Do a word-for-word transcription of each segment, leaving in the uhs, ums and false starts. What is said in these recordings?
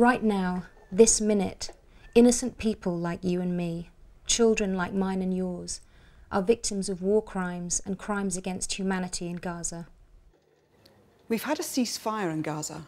Right now, this minute, innocent people like you and me, children like mine and yours, are victims of war crimes and crimes against humanity in Gaza. We've had a ceasefire in Gaza,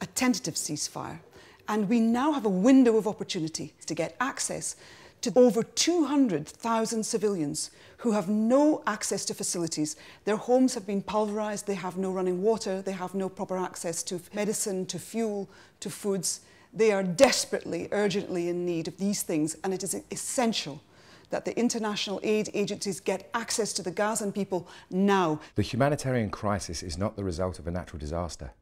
a tentative ceasefire, and we now have a window of opportunity to get access to over two hundred thousand civilians who have no access to facilities. Their homes have been pulverised, they have no running water, they have no proper access to medicine, to fuel, to foods. They are desperately, urgently in need of these things, and it is essential that the international aid agencies get access to the Gazan people now. The humanitarian crisis is not the result of a natural disaster.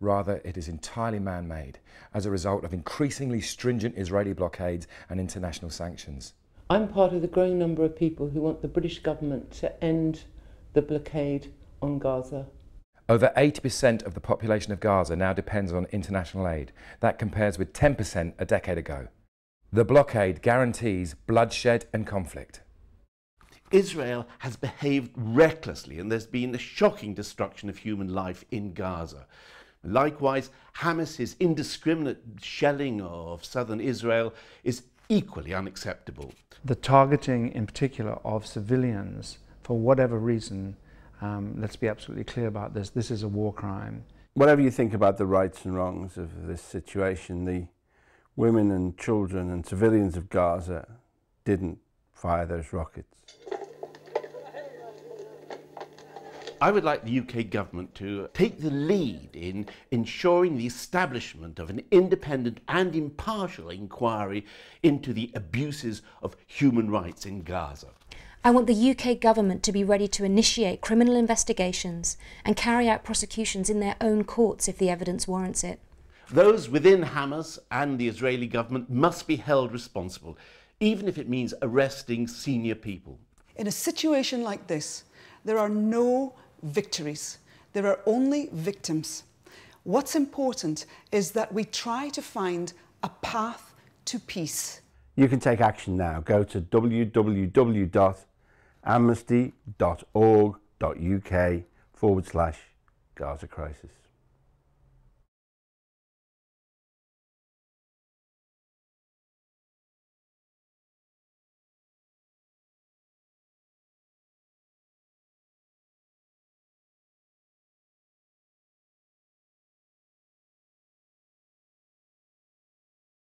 Rather, it is entirely man-made as a result of increasingly stringent Israeli blockades and international sanctions. I'm part of the growing number of people who want the British government to end the blockade on Gaza. Over eighty percent of the population of Gaza now depends on international aid. That compares with ten percent a decade ago. The blockade guarantees bloodshed and conflict. Israel has behaved recklessly, and there's been a shocking destruction of human life in Gaza. Likewise, Hamas's indiscriminate shelling of southern Israel is equally unacceptable. The targeting in particular of civilians, for whatever reason, um, let's be absolutely clear about this, this is a war crime. Whatever you think about the rights and wrongs of this situation, the women and children and civilians of Gaza didn't fire those rockets. I would like the U K government to take the lead in ensuring the establishment of an independent and impartial inquiry into the abuses of human rights in Gaza. I want the U K government to be ready to initiate criminal investigations and carry out prosecutions in their own courts if the evidence warrants it. Those within Hamas and the Israeli government must be held responsible, even if it means arresting senior people. In a situation like this, there are no victories. There are only victims. What's important is that we try to find a path to peace. You can take action now. Go to w w w dot amnesty dot org dot u k forward slash Gaza Crisis.